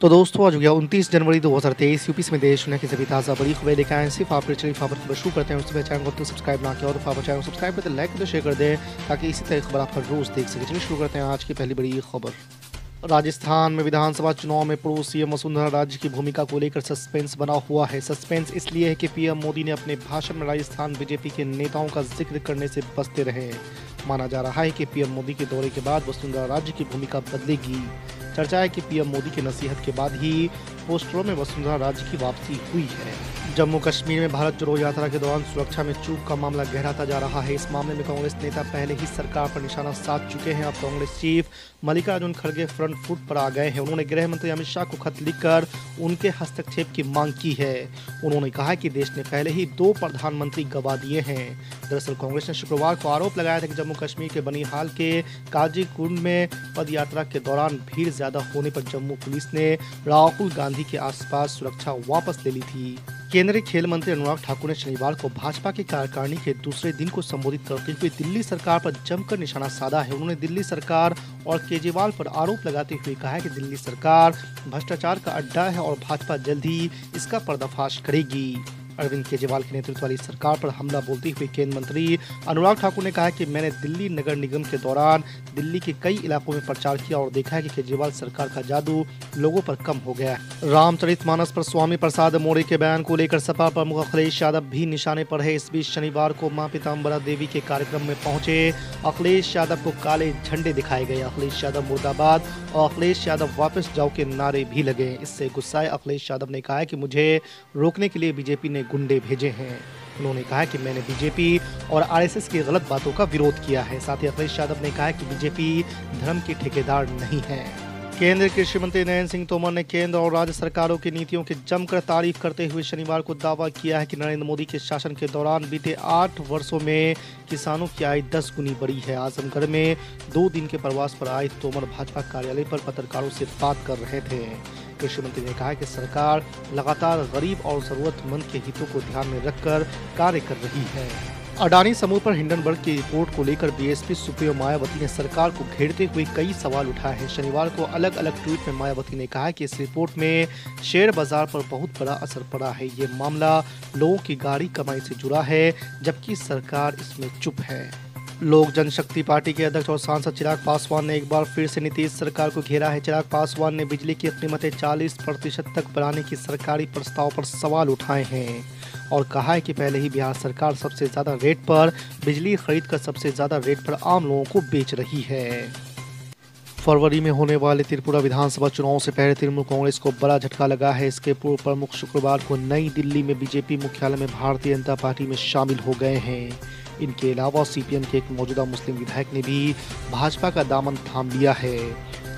तो दोस्तों आज हो गया 29 जनवरी 2023। यूपी में देश दुनिया की सभी ताज़ा बड़ी खबरें दिखाएं सिर्फ आपके चलिए खबर खबर शुरू करते हैं। उससे चैनल को तो सब्सक्राइब ना किया और खबर चैनल को सब्सक्राइब करते लाइक करते शेयर कर दें ताकि इसी तरह खबर आप हर रोज़ देख सकें। चलिए शुरू करते हैं आज की पहली बड़ी खबर। राजस्थान में विधानसभा चुनाव में पूर्व सीएम वसुंधरा राज्य की भूमिका को लेकर सस्पेंस बना हुआ है। सस्पेंस इसलिए है कि पीएम मोदी ने अपने भाषण में राजस्थान बीजेपी के नेताओं का जिक्र करने से बचते रहे। माना जा रहा है कि पीएम मोदी के दौरे के बाद वसुंधरा राज्य की भूमिका बदलेगी। चर्चा है कि पीएम मोदी की नसीहत के बाद ही पोस्टरों में वसुंधरा राज्य की वापसी हुई है। जम्मू कश्मीर में भारत जोड़ो यात्रा के दौरान सुरक्षा में चूक का मामला गहराता जा रहा है। इस मामले में कांग्रेस नेता पहले ही सरकार पर निशाना साध चुके हैं। अब कांग्रेस चीफ मल्लिकार्जुन खड़गे फ्रंट फुट पर आ गए हैं। उन्होंने गृह मंत्री अमित शाह को खत लिखकर उनके हस्तक्षेप की मांग की है। उन्होंने कहा कि देश ने पहले ही 2 प्रधानमंत्री गंवा दिए हैं। दरअसल कांग्रेस ने शुक्रवार को आरोप लगाया था कि जम्मू कश्मीर के बनिहाल के काजीकुंड में पदयात्रा के दौरान भीड़ ज्यादा होने पर जम्मू पुलिस ने राहुल गांधी के आसपास सुरक्षा वापस ले ली थी। केंद्रीय खेल मंत्री अनुराग ठाकुर ने शनिवार को भाजपा की कार्यकारिणी के दूसरे दिन को संबोधित करते हुए दिल्ली सरकार पर जमकर निशाना साधा है। उन्होंने दिल्ली सरकार और केजरीवाल पर आरोप लगाते हुए कहा है कि दिल्ली सरकार भ्रष्टाचार का अड्डा है और भाजपा जल्द ही इसका पर्दाफाश करेगी। अरविंद केजरीवाल के नेतृत्व वाली सरकार पर हमला बोलते हुए केंद्रीय मंत्री अनुराग ठाकुर ने कहा कि मैंने दिल्ली नगर निगम के दौरान दिल्ली के कई इलाकों में प्रचार किया और देखा है कि केजरीवाल सरकार का जादू लोगों पर कम हो गया। रामचरितमानस पर स्वामी प्रसाद मौर्य के बयान को लेकर सपा प्रमुख अखिलेश यादव भी निशाने पर है। इस बीच शनिवार को मां पीताम्बरा देवी के कार्यक्रम में पहुंचे अखिलेश यादव को काले झंडे दिखाए गए। अखिलेश यादव मुर्दाबाद और अखिलेश यादव वापस जाओ के नारे भी लगे। इससे गुस्साए अखिलेश यादव ने कहा कि मुझे रोकने के लिए बीजेपी ने गुंडे भेजे हैं। उन्होंने कहा कि मैंने बीजेपी और आरएसएस की गलत बातों का विरोध किया है। साथ ही अखिलेश यादव ने कहा कि बीजेपी धर्म की ठेकेदार नहीं है। केंद्रीय कृषि मंत्री नरेंद्र सिंह तोमर ने केंद्र और राज्य सरकारों की नीतियों की जमकर तारीफ करते हुए शनिवार को दावा किया है कि नरेंद्र मोदी के शासन के दौरान बीते 8 वर्षों में किसानों की आय 10 गुनी बढ़ी है। आजमगढ़ में 2 दिन के प्रवास पर आए तोमर भाजपा कार्यालय पर पत्रकारों से बात कर रहे थे। कृषि मंत्री ने कहा कि सरकार लगातार गरीब और जरूरतमंद के हितों को ध्यान में रखकर कार्य कर रही है। अडानी समूह पर हिंडनबर्ग की रिपोर्ट को लेकर बीएसपी सुप्रीमो मायावती ने सरकार को घेरते हुए कई सवाल उठाए हैं। शनिवार को अलग अलग ट्वीट में मायावती ने कहा कि इस रिपोर्ट में शेयर बाजार पर बहुत बड़ा असर पड़ा है। ये मामला लोगों की गाढ़ी कमाई से जुड़ा है जबकि सरकार इसमें चुप है। लोक जनशक्ति पार्टी के अध्यक्ष और सांसद चिराग पासवान ने एक बार फिर से नीतीश सरकार को घेरा है। चिराग पासवान ने बिजली की कीमतें 40% तक बढ़ाने की सरकारी प्रस्ताव पर सवाल उठाए हैं और कहा है कि पहले ही बिहार सरकार सबसे ज़्यादा रेट पर बिजली खरीद कर सबसे ज़्यादा रेट पर आम लोगों को बेच रही है। फरवरी में होने वाले त्रिपुरा विधानसभा चुनाव से पहले तृणमूल कांग्रेस को बड़ा झटका लगा है। इसके पूर्व प्रमुख शुक्रवार को नई दिल्ली में बीजेपी मुख्यालय में भारतीय जनता पार्टी में शामिल हो गए हैं। इनके अलावा सीपीएम के एक मौजूदा मुस्लिम विधायक ने भी भाजपा का दामन थाम लिया है।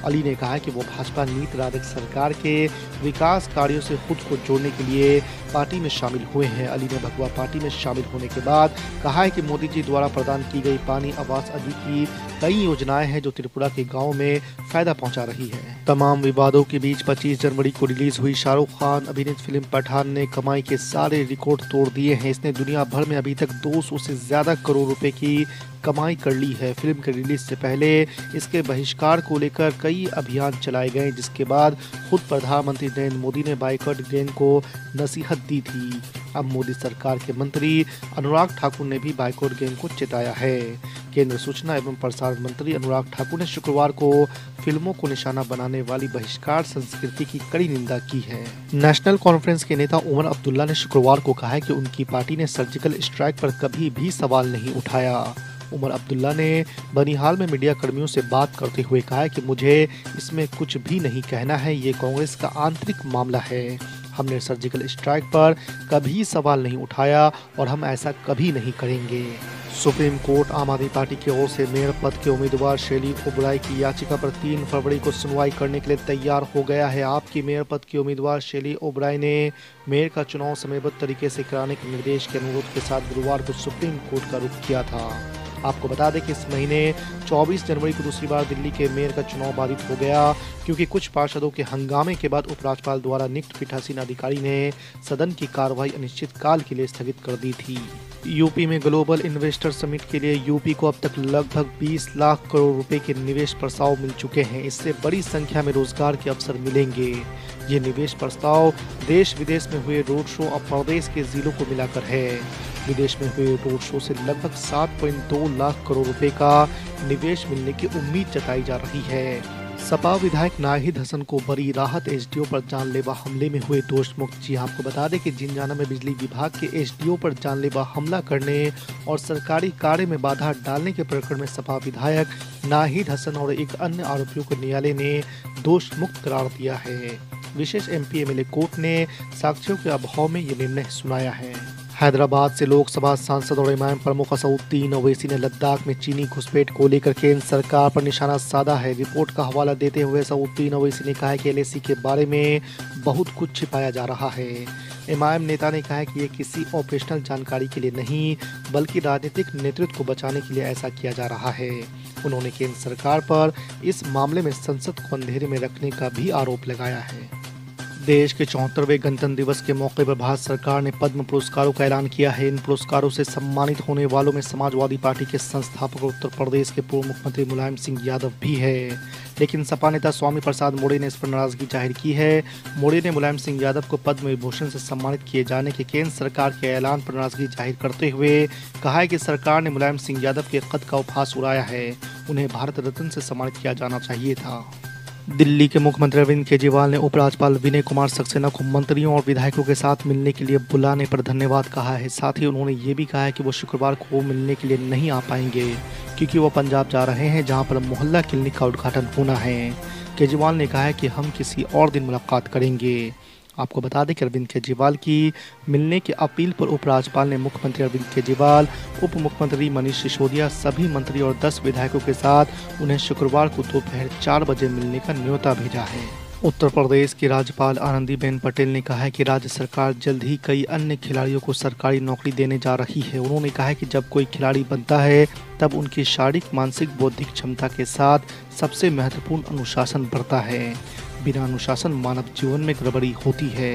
अली ने कहा कि वो भाजपा नीति आधारित सरकार के विकास कार्यों से खुद को जोड़ने के लिए पार्टी में शामिल हुए हैं। अली ने भगवा पार्टी में शामिल होने के बाद कहा है कि मोदी जी द्वारा प्रदान की गई पानी आवास आदि की कई योजनाएं हैं जो त्रिपुरा के गाँव में फायदा पहुंचा रही है। तमाम विवादों के बीच 25 जनवरी को रिलीज हुई शाहरुख खान अभिनीत फिल्म पठान ने कमाई के सारे रिकॉर्ड तोड़ दिए हैं। इसने दुनिया भर में अभी तक 200 से ज्यादा करोड़ रुपए की कमाई कर ली है। फिल्म के रिलीज से पहले इसके बहिष्कार को लेकर कई अभियान चलाए गए जिसके बाद खुद प्रधानमंत्री नरेंद्र मोदी ने बाइकॉट गेंद को नसीहत दी थी। अब मोदी सरकार के मंत्री अनुराग ठाकुर ने भी बाइकॉट गेंद को चेताया है। केंद्र सूचना एवं प्रसारण मंत्री अनुराग ठाकुर ने शुक्रवार को फिल्मों को निशाना बनाने वाली बहिष्कार संस्कृति की कड़ी निंदा की है। नेशनल कॉन्फ्रेंस के नेता उमर अब्दुल्ला ने शुक्रवार को कहा है कि उनकी पार्टी ने सर्जिकल स्ट्राइक पर कभी भी सवाल नहीं उठाया। उमर अब्दुल्ला ने बनिहाल में मीडिया कर्मियों से बात करते हुए कहा है कि मुझे इसमें कुछ भी नहीं कहना है। ये कांग्रेस का आंतरिक मामला है। हमने सर्जिकल स्ट्राइक पर कभी सवाल नहीं उठाया और हम ऐसा कभी नहीं करेंगे। सुप्रीम कोर्ट आम आदमी पार्टी की ओर से मेयर पद के उम्मीदवार शैली ओबराई की याचिका पर 3 फरवरी को सुनवाई करने के लिए तैयार हो गया है। आपकी मेयर पद की उम्मीदवार शैली ओबराई ने मेयर का चुनाव समयबद्ध तरीके से कराने के निर्देश के अनुरोध के साथ गुरुवार को सुप्रीम कोर्ट का रुख किया था। आपको बता दें कि इस महीने 24 जनवरी को दूसरी बार दिल्ली के मेयर का चुनाव बाधित हो गया क्योंकि कुछ पार्षदों के हंगामे के बाद उपराज्यपाल द्वारा नियुक्त पीठासीन अधिकारी ने सदन की कार्रवाई अनिश्चितकाल के लिए स्थगित कर दी थी। यूपी में ग्लोबल इन्वेस्टर समिट के लिए यूपी को अब तक लगभग 20 लाख करोड़ रुपए के निवेश प्रस्ताव मिल चुके हैं। इससे बड़ी संख्या में रोजगार के अवसर मिलेंगे। ये निवेश प्रस्ताव देश विदेश में हुए रोड शो और प्रदेश के जिलों को मिलाकर है। विदेश में हुए रोड शो से लगभग 7.2 लाख करोड़ रुपए का निवेश मिलने की उम्मीद जताई जा रही है। सपा विधायक नाहिद हसन को बड़ी राहत एसडीओ पर जानलेवा हमले में हुए दोषमुक्त। जी आपको बता दें कि जिंजाना में बिजली विभाग के एसडीओ पर जानलेवा हमला करने और सरकारी कार्य में बाधा डालने के प्रकरण में सपा विधायक नाहिद हसन और एक अन्य आरोपियों को न्यायालय ने दोषमुक्त करार दिया है। विशेष MPMLA कोर्ट ने साक्ष्यों के अभाव में ये निर्णय सुनाया है। हैदराबाद से लोकसभा सांसद और इमाम प्रमुख असदुद्दीन ओवैसी ने लद्दाख में चीनी घुसपैठ को लेकर केंद्र सरकार पर निशाना साधा है। रिपोर्ट का हवाला देते हुए असदुद्दीन ओवैसी ने कहा है कि LAC के बारे में बहुत कुछ छिपाया जा रहा है। इमाम नेता ने कहा है कि ये किसी ऑपरेशनल जानकारी के लिए नहीं बल्कि राजनीतिक नेतृत्व को बचाने के लिए ऐसा किया जा रहा है। उन्होंने केंद्र सरकार पर इस मामले में संसद को अंधेरे में रखने का भी आरोप लगाया है। देश के 74वें गणतंत्र दिवस के मौके पर भारत सरकार ने पद्म पुरस्कारों का ऐलान किया है। इन पुरस्कारों से सम्मानित होने वालों में समाजवादी पार्टी के संस्थापक और उत्तर प्रदेश के पूर्व मुख्यमंत्री मुलायम सिंह यादव भी है, लेकिन सपा नेता स्वामी प्रसाद मौर्य ने इस पर नाराजगी जाहिर की है। मौर्य ने मुलायम सिंह यादव को पद्म विभूषण से सम्मानित किए जाने के केंद्र सरकार के ऐलान पर नाराजगी जाहिर करते हुए कहा है कि सरकार ने मुलायम सिंह यादव के कद का उपहास उड़ाया है, उन्हें भारत रत्न से सम्मानित किया जाना चाहिए था। दिल्ली के मुख्यमंत्री अरविंद केजरीवाल ने उपराज्यपाल विनय कुमार सक्सेना को मंत्रियों और विधायकों के साथ मिलने के लिए बुलाने पर धन्यवाद कहा है। साथ ही उन्होंने ये भी कहा है कि वो शुक्रवार को मिलने के लिए नहीं आ पाएंगे क्योंकि वो पंजाब जा रहे हैं, जहां पर मोहल्ला क्लिनिक का उद्घाटन होना है। केजरीवाल ने कहा है कि हम किसी और दिन मुलाकात करेंगे। आपको बता दें कि अरविंद केजरीवाल की मिलने की अपील पर उपराज्यपाल ने मुख्यमंत्री अरविंद केजरीवाल, उप मुख्यमंत्री मनीष सिसोदिया, सभी मंत्री और 10 विधायकों के साथ उन्हें शुक्रवार को दोपहर 4 बजे मिलने का न्योता भेजा है। उत्तर प्रदेश की राज्यपाल आनंदीबेन पटेल ने कहा है कि राज्य सरकार जल्द ही कई अन्य खिलाड़ियों को सरकारी नौकरी देने जा रही है। उन्होंने कहा है कि जब कोई खिलाड़ी बनता है तब उनकी शारीरिक, मानसिक, बौद्धिक क्षमता के साथ सबसे महत्वपूर्ण अनुशासन बढ़ता है। बिना अनुशासन मानव जीवन में गड़बड़ी होती है,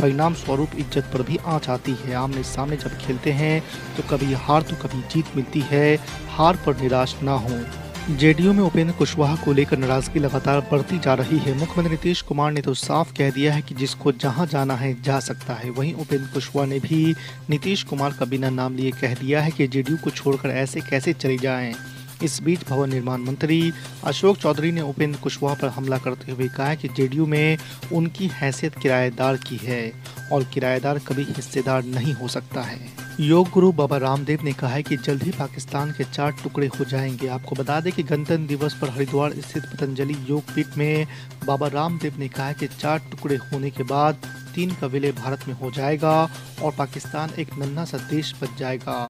परिणाम स्वरूप इज्जत पर भी आंच आती है। आमने सामने जब खेलते हैं तो कभी हार तो कभी जीत मिलती है, हार पर निराश ना हो। JDU में उपेंद्र कुशवाहा को लेकर नाराजगी लगातार बढ़ती जा रही है। मुख्यमंत्री नीतीश कुमार ने तो साफ कह दिया है कि जिसको जहां जाना है जा सकता है। वहीं उपेंद्र कुशवाहा ने भी नीतीश कुमार का बिना नाम लिए कह दिया है कि JDU को छोड़कर ऐसे कैसे चले जाएं। इस बीच भवन निर्माण मंत्री अशोक चौधरी ने उपेंद्र कुशवाहा पर हमला करते हुए कहा है कि JDU में उनकी हैसियत किराएदार की है और किराएदार कभी हिस्सेदार नहीं हो सकता है। योग गुरु बाबा रामदेव ने कहा है कि जल्द ही पाकिस्तान के 4 टुकड़े हो जाएंगे। आपको बता दें कि गणतंत्र दिवस पर हरिद्वार स्थित पतंजलि योग पीठ में बाबा रामदेव ने कहा है कि 4 टुकड़े होने के बाद 3 का विलय भारत में हो जाएगा और पाकिस्तान एक नन्हा सा देश बन जाएगा।